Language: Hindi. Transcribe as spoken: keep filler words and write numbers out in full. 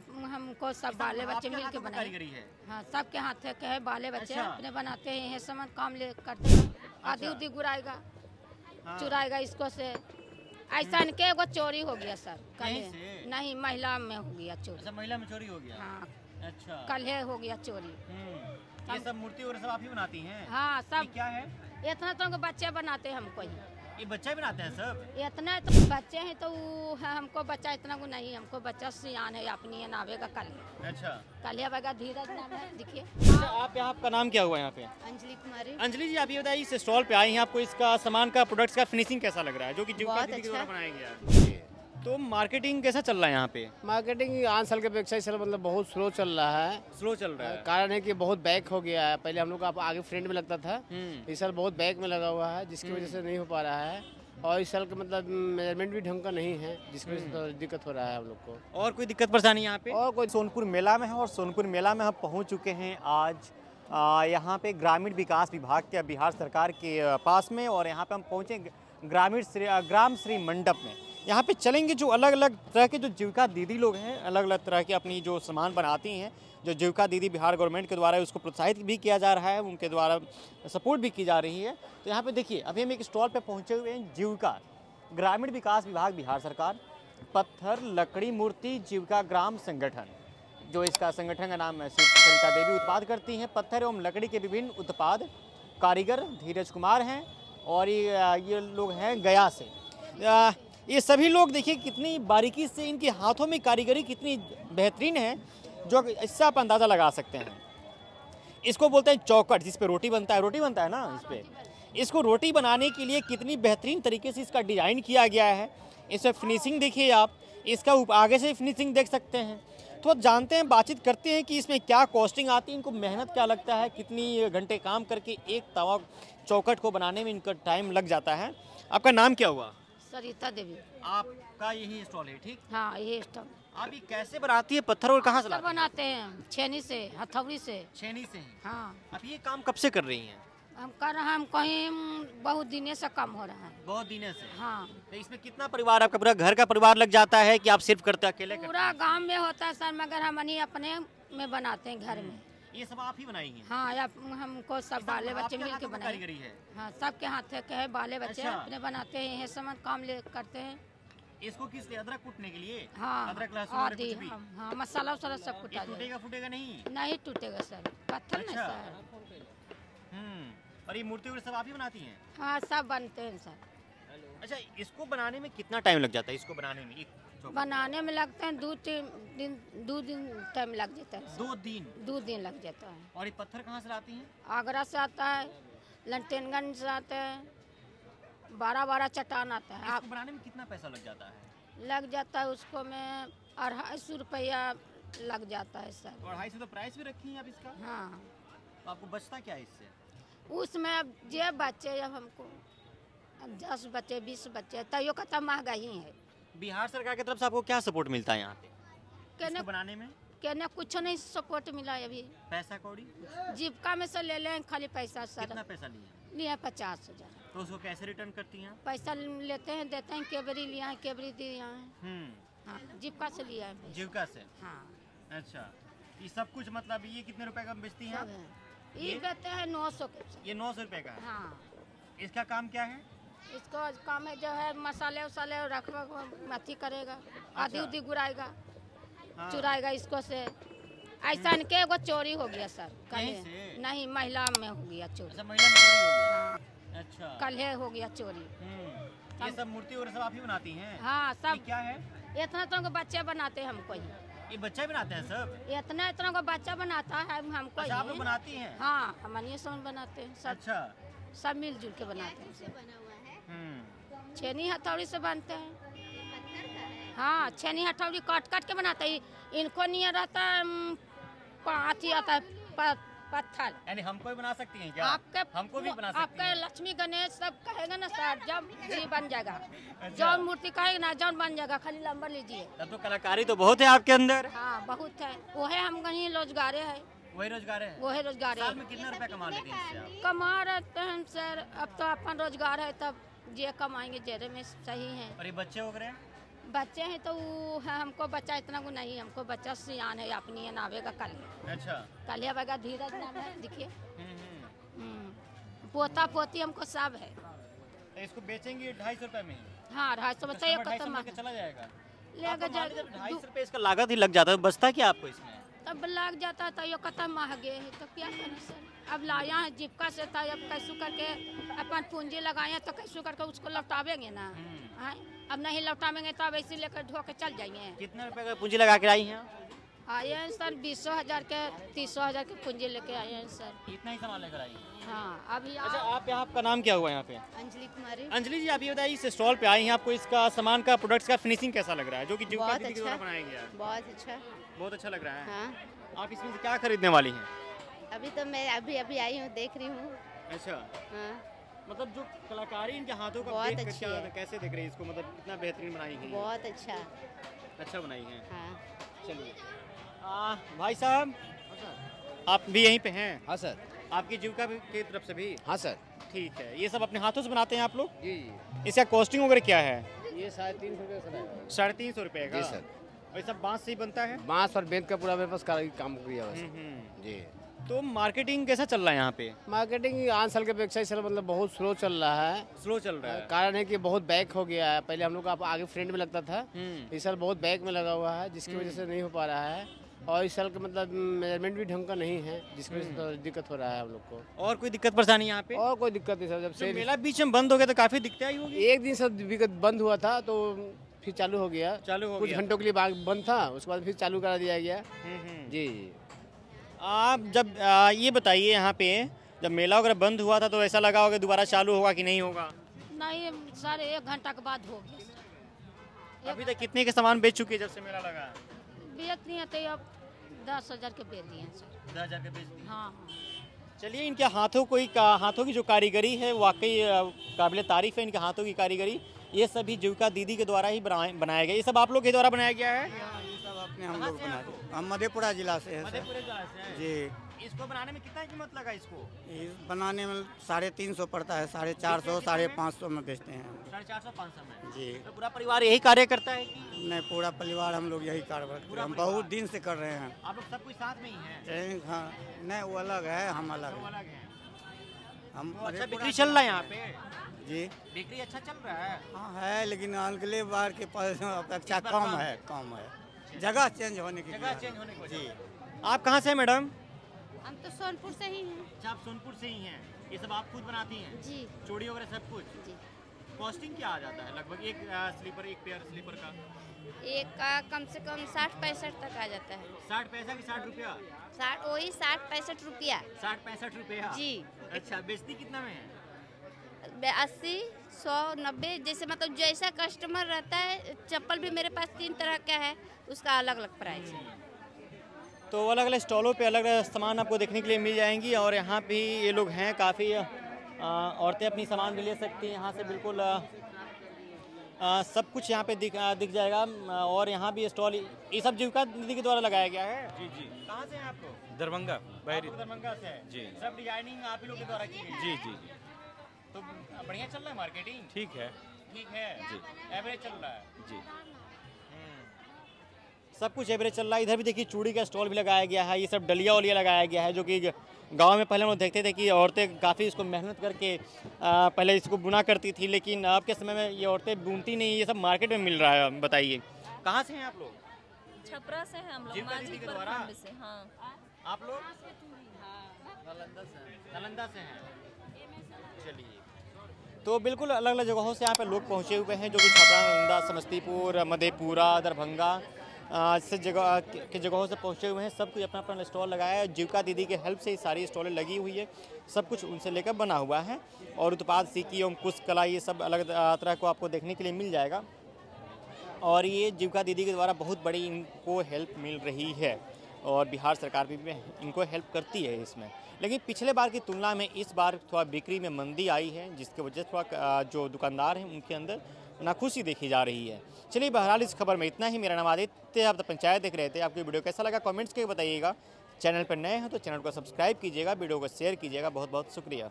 हमको सब बाले बच्चे मिल के बनाए। हाँ, सबके हाथ के है, बाले बच्चे अपने बनाते हैं, ये सामान काम ले करते हैं। आधी उधी गुराएगा, चुराएगा इसको से, ऐसा इनके एगो चोरी हो गया सर कल। नहीं, महिला में हो गया चोरी। महिला में चोरी हो गया? हाँ। अच्छा, कल है हो गया चोरी। ये सब मूर्ति और सब आप ही बनाती हैं? हाँ, सब। क्या है? इतना तो बच्चे बनाते हैं हमको ही। ये बच्चे बनाते हैं सब? इतना तो बच्चे हैं तो है, हमको बच्चा इतना को नहीं, हमको बच्चा सियान है अपनी नावेगा कल। अच्छा, कल आवेगा, धीरज नाम है, देखिए। अच्छा, आप यहाँ, आपका नाम क्या हुआ यहाँ पे? अंजलि कुमारी। अंजलि जी, आप ये बताइए, इस स्टॉल पे आई हैं, आपको इसका सामान का, प्रोडक्ट्स का फिनिशिंग कैसा लग रहा है, जो की बनाया गया? तो मार्केटिंग कैसा चल रहा है यहाँ पे? मार्केटिंग आन साल के अपेक्षा इस साल मतलब बहुत स्लो चल रहा है। स्लो चल रहा है कारण है कि बहुत बैक हो गया है। पहले हम लोग आप आगे फ्रंट में लगता था, इस साल बहुत बैक में लगा हुआ है, जिसकी वजह से नहीं हो पा रहा है। और इस साल का मतलब मेजरमेंट भी ढंग का नहीं है, जिसकी वजह से तो दिक्कत हो रहा है हम लोग को। और कोई दिक्कत परेशानी यहाँ पे? और कोई सोनपुर मेला में है, और सोनपुर मेला में हम पहुँच चुके हैं आज यहाँ पे ग्रामीण विकास विभाग के बिहार सरकार के पास में। और यहाँ पे हम पहुँचे ग्रामीण श्री ग्राम श्री मंडप में। यहाँ पे चलेंगे जो अलग अलग तरह के जो जीविका दीदी लोग हैं, अलग अलग तरह के अपनी जो सामान बनाती हैं, जो जीविका दीदी बिहार गवर्नमेंट के द्वारा उसको प्रोत्साहित भी किया जा रहा है, उनके द्वारा सपोर्ट भी की जा रही है। तो यहाँ पे देखिए, अभी हम एक स्टॉल पे पहुँचे हुए हैं। जीविका ग्रामीण विकास विभाग बिहार सरकार, पत्थर लकड़ी मूर्ति जीविका ग्राम संगठन, जो इसका संगठन का नाम है सरिता देवी, उत्पाद करती हैं पत्थर एवं लकड़ी के विभिन्न उत्पाद। कारीगर धीरज कुमार हैं, और ये ये लोग हैं गया से। ये सभी लोग देखिए कितनी बारीकी से, इनके हाथों में कारीगरी कितनी बेहतरीन है, जो इससे आप अंदाज़ा लगा सकते हैं। इसको बोलते हैं चौकट, जिस पे रोटी बनता है। रोटी बनता है ना इस पे। इसको रोटी बनाने के लिए कितनी बेहतरीन तरीके से इसका डिज़ाइन किया गया है। इसमें फिनिशिंग देखिए आप, इसका आगे से फिनिशिंग देख सकते हैं। तो जानते हैं, बातचीत करते हैं कि इसमें क्या कॉस्टिंग आती है, इनको मेहनत क्या लगता है, कितनी घंटे काम करके एक तवा चौकट को बनाने में इनका टाइम लग जाता है। आपका नाम क्या हुआ? सरिता देवी। आपका यही स्टॉल है? ठीक। हाँ, यही स्टॉल। आप ये कैसे बनाती है पत्थर, और कहाँ से लाती है? बनाते हैं छेनी से, हथौड़ी से। छेनी से? हाँ। आप ये काम कब से कर रही हैं? हम कर रहे हैं, हम कहीं बहुत दिने से काम हो रहा है। बहुत दिने से? हाँ। तो इसमें कितना परिवार, आपका पूरा घर का परिवार लग जाता है कि आप सिर्फ करते अकेले? पूरा गाँव में होता है सर, मगर हम अपने में बनाते हैं घर में। ये सब आप ही बनाई हैं? हाँ, आप, हमको सब बाले बच्चे मिल के बनाई है। हाँ, सबके हाथ के है, बाले बच्चे अपने बनाते हैं, ये सामान काम ले करते हैं। इसको किस लिए? अदरक कूटने के लिए? हाँ, अदरक लहसुन कुछ भी? हाँ, मसाला वसाला सब कुटा। टूटेगा फूटेगा नहीं? नहीं टूटेगा सर, पत्थर ना सर। हम्म। और ये मूर्ति वगैरह सब आप ही बनाती हैं? हाँ, सब बनते हैं सर। अच्छा, इसको बनाने में कितना टाइम लग जाता है? इसको बनाने में बनाने में लगता है दो दिन दो दिन टाइम लग जाता है। दो दिन? दो दिन लग जाता है। और ये पत्थर कहाँ से लाती हैं? आगरा से आता है, लंटेनगंज से आता है, बारह बारह चट्टान आता है। इसको बनाने में कितना पैसा लग जाता है? लग जाता है उसको में अढ़ाई सौ रुपया लग जाता है सर। अढ़ाई सौ तो प्राइस भी रखी है आप इसका? हाँ। तो आपको बचता क्या है इससे? उसमें अब जे बच्चे, अब हमको दस बच्चे बीस बच्चे, तैयो का तब महंगाई है। बिहार सरकार की तरफ से आपको क्या सपोर्ट मिलता है यहाँ पे कहने बनाने में? कहने कुछ नहीं सपोर्ट मिला है अभी। पैसा कौड़ी जीविका में से ले लें खाली पैसा सर। कितना पैसा लिया? लिया पचास हजार। तो उसको कैसे रिटर्न करती हैं? पैसा लेते हैं, देते हैं, केबरी लिया है, केबरी दिया है। हाँ, जीविका से लिया है। जीविका से? हाँ। अच्छा, ये सब कुछ मतलब ये कितने रुपए का बेचती है? ये बेचते हैं नौ सौ ये नौ सौ रुपए का। हाँ। इसका काम क्या है? इसको काम है जो है मसाले वसाले रखवा मथी करेगा, आधी उधी गुराएगा। हाँ। चुराएगा इसको से, ऐसा इनके एगो चोरी हो गया सर कल। नहीं, महिला में हो गया चोरी। अच्छा, महिला में चोरी हो गया। हाँ। अच्छा, कल है हो गया चोरी। ये सब मूर्ति और सब आप ही बनाती हैं? हाँ, सब। क्या है? इतना तो बच्चे बनाते हैं हमको ही। ये बच्चे बनाते हैं सब? इतना इतना को बच्चा बनाता है हमको। आप लोग बनाती है? हाँ, हम सब बनाते हैं। अच्छा, सब मिलजुल के बनाते हैं। छेनी हथौड़ी से बनते हैं। हाँ, छेनी हथौड़ी काट काट के बनाते हैं। इनको नहीं रहता है, पाँच ही आता है पत्थर। यानी हमको भी बना सकती हैं क्या? आपके हमको भी बना सकती हैं। आपके लक्ष्मी गणेश सब कहेगा ना सर, जब जी बन जाएगा। अच्छा। जौन मूर्ति कहेगा ना, जौन बन जाएगा, खाली नंबर लीजिए। तब तो कलाकारी तो बहुत है आपके अंदर। हाँ, बहुत है। वो है हम कहीं रोजगार है। वही रोजगार है? वही रोजगार है। साल में कितना रुपया कमा लेते हैं? कमा रहते हैं सर, अब तो अपन रोजगार है, तब जे कमाएंगे जेरे में सही है। और ये बच्चे वगैरह? बच्चे हैं तो हमको बच्चा इतना को नहीं, हमको बच्चा सियान है अपनी है नावेगा कल। अच्छा कल आवेगा धीरज नाम है, देखिए पोता पोती हमको सब है। इसको बेचेंगे ढाई सौ रुपए में। हाँ ढाई सौ बच्चा चला जाएगा, ढाई सौ रुपये इसका लागत ही लग जाता है, बचता क्या आपको इसमें? तब लग जाता तो यो कतम महंगे है तो क्या करें सर, अब लाया है जीविका से था, अब कैसे करके अपन पूंजी लगाए तो कैसे करके उसको लौटावेंगे ना। हाँ अब नहीं लौटावेंगे तो अब ऐसे लेकर ढो के चल जाइए। कितने रुपए का पूंजी लगा के आई हैं? आए हैं सर बीस हजार के तीस हजार के पूंजी लेके आए हैं सर। इतना ही सामान लेकर आई? हाँ अभी। अच्छा आप यहाँ, आपका नाम क्या हुआ यहाँ पे? अंजलि कुमारी। अंजलि जी आप ये बताइए इस स्टॉल पे आई हैं, आपको इसका सामान का प्रोडक्ट्स का फिनिशिंग कैसा लग रहा है जो कि जीविका दीदी द्वारा बनाया गया है? बहुत अच्छा, बहुत अच्छा लग रहा है। हाँ। आप इसमें से क्या खरीदने वाली हैं? अभी तो मैं अभी अभी आई हूँ, देख रही हूँ। अच्छा हाँ। मतलब जो कलाकारी इनके हाथों का बहुत अच्छा है, कैसे देख रही है इसको, मतलब कितना बेहतरीन बनाई है, बहुत अच्छा अच्छा बनाई है। हाँ। चलिए भाई साहब आप भी यहीं पे हैं? हाँ सर। आपकी जीविका की तरफ से भी? हाँ सर। ठीक है, ये सब अपने हाथों से बनाते हैं आप लोग? जी जी। इसका कॉस्टिंग वगैरह क्या है? ये साढ़े तीन सौ रुपये। साढ़े तीन सौ रुपये का सर। और ये सब बांस से ही बनता है? बांस और बेंत का पूरा मेरे पास काम किया है जी। तो मार्केटिंग कैसा चल रहा है यहाँ पे? मार्केटिंग आठ साल के अपेक्षा इस साल मतलब बहुत स्लो चल रहा है। स्लो चल रहा है कारण है कि बहुत बैक हो गया है, पहले हम लोग का आगे फ्रंट में लगता था, इस साल बहुत बैक में लगा हुआ है जिसकी वजह से नहीं हो पा रहा है, और इस साल का मतलब मेजरमेंट भी ढंग का नहीं है जिसकी वजह से तो दिक्कत हो रहा है हम लोग को। और कोई दिक्कत परेशानी यहाँ पे? और कोई दिक्कत नहीं सर, जब से मेला बीच में बंद हो गया तो काफी दिक्कत आई होगी। एक दिन सब बंद हुआ था तो फिर चालू हो गया, चालू हो गया कुछ घंटों के लिए बंद था, उसके बाद फिर चालू करा दिया गया जी। आप जब आ, ये बताइए यहाँ पे जब मेला वगैरह बंद हुआ था तो ऐसा लगा होगा दोबारा चालू होगा कि नहीं होगा? नहीं सर एक घंटा के बाद हो गया। अभी तक कितने के सामान बेच चुके हैं जब से मेला लगा? बेच नहीं आते अब दस हजार के बेच दिए सर। दस हजार के बेच दिए। हाँ चलिए, इनके हाथों को हाथों की जो कारीगरी है वाकई काबिल तारीफ है, इनके हाथों की कारीगरी। ये सभी जीविका दीदी के द्वारा ही बनाया गया? ये सब आप लोग के द्वारा बनाया गया है? ये सब आपने हम लोग बनाया। हम मधेपुरा जिला से हैं। मधेपुरा जिला से जी। इसको बनाने में कितना कीमत लगा इसको? बनाने में साढ़े तीन सौ पड़ता है, साढ़े चार सौ साढ़े पाँच सौ में बेचते हैं। साढ़े चार सौ पाँच सौ में जी। तो पूरा परिवार यही कार्य करता है? नहीं पूरा परिवार हम लोग यही कार्य करते हैं, हम बहुत दिन से कर रहे हैं। आप लोग सब कुछ साथ में ही हैं? हाँ नहीं वो अलग है, हम अलग है। हम अच्छा बिक्री चल रहा है यहाँ पे जी? बिक्री अच्छा चल रहा है? हाँ है, लेकिन अगले बार के पास अपेक्षा कम है, कम है, जगह चेंज होने की जगह चेंज होने को जी। आप कहाँ से हैं मैडम? हम तो सोनपुर से ही हैं। अच्छा आप सोनपुर से ही हैं। ये सब आप खुद बनाती हैं जी? चूड़ी वगैरह सब कुछ जी। कॉस्टिंग क्या आ जाता है लगभग एक स्लीपर एक पेयर स्लीपर का? एक का कम से कम साठ पैंसठ तक आ जाता है। साठ पैसा की साठ रुपया? साठ वही साठ पैंसठ रुपया। साठ पैंसठ रुपया जी। अच्छा बेचती कितना में है? अस्सी सौ नब्बे जैसे मतलब जैसा कस्टमर रहता है। चप्पल भी मेरे पास तीन तरह का है, उसका अलग अलग प्राइस है। तो अलग अलग स्टॉलों पे अलग अलग सामान आपको देखने के लिए मिल जाएंगी, और यहाँ भी ये लोग हैं काफ़ी औरतें अपनी सामान भी ले सकती हैं यहाँ से, बिल्कुल आ, आ, सब कुछ यहाँ पे दिख आ, दिख जाएगा। और यहाँ भी स्टॉल ये सब जीविका दीदी के द्वारा लगाया गया है जी जी। कहाँ से हैं आपको? दरभंगा। दरभंगा से जी। सब डिजाइनिंग आप लोग के द्वारा की जी जी? तो बढ़िया चल रहा है मार्केटिंग? ठीक है ठीक है जी, एवरेज चल रहा है जी, सब कुछ एवरेज चल रहा है। इधर भी देखिए चूड़ी का स्टॉल भी लगाया गया है, ये सब डलिया वलिया लगाया गया है जो कि गांव में पहले हम लोग देखते थे कि औरतें काफ़ी इसको मेहनत करके आ, पहले इसको बुना करती थी, लेकिन अब के समय में ये औरतें बुनती नहीं, ये सब मार्केट में मिल रहा है। बताइए कहाँ से हैं आप लोग? छपरा से हैं हम लोग। हाँ आप लोग नालंदा से हैं? चलिए, तो बिल्कुल अलग अलग जगहों से यहाँ पे लोग पहुँचे हुए हैं जो कि छपरा, समस्तीपुर, मधेपुरा, दरभंगा से जगह के जगहों से पहुँचे हुए हैं। सब कुछ अपना अपना स्टॉल लगाया है, जीविका दीदी के हेल्प से ही सारी स्टॉलें लगी हुई है, सब कुछ उनसे लेकर बना हुआ है। और उत्पाद सीकी एवं कुश कला ये सब अलग तरह को आपको देखने के लिए मिल जाएगा, और ये जीविका दीदी के द्वारा बहुत बड़ी इनको हेल्प मिल रही है, और बिहार सरकार भी इनको हेल्प करती है इसमें। लेकिन पिछले बार की तुलना में इस बार थोड़ा बिक्री में मंदी आई है, जिसके वजह से थोड़ा जो दुकानदार हैं उनके अंदर नाखुशी देखी जा रही है। चलिए बहरहाल इस खबर में इतना ही। मेरा नाम आदित्य, आप तो पंचायत देख रहे थे। आपको वीडियो कैसा लगा कमेंट्स करके बताइएगा, चैनल पर नए हैं तो चैनल को सब्सक्राइब कीजिएगा, वीडियो को शेयर कीजिएगा। बहुत बहुत शुक्रिया।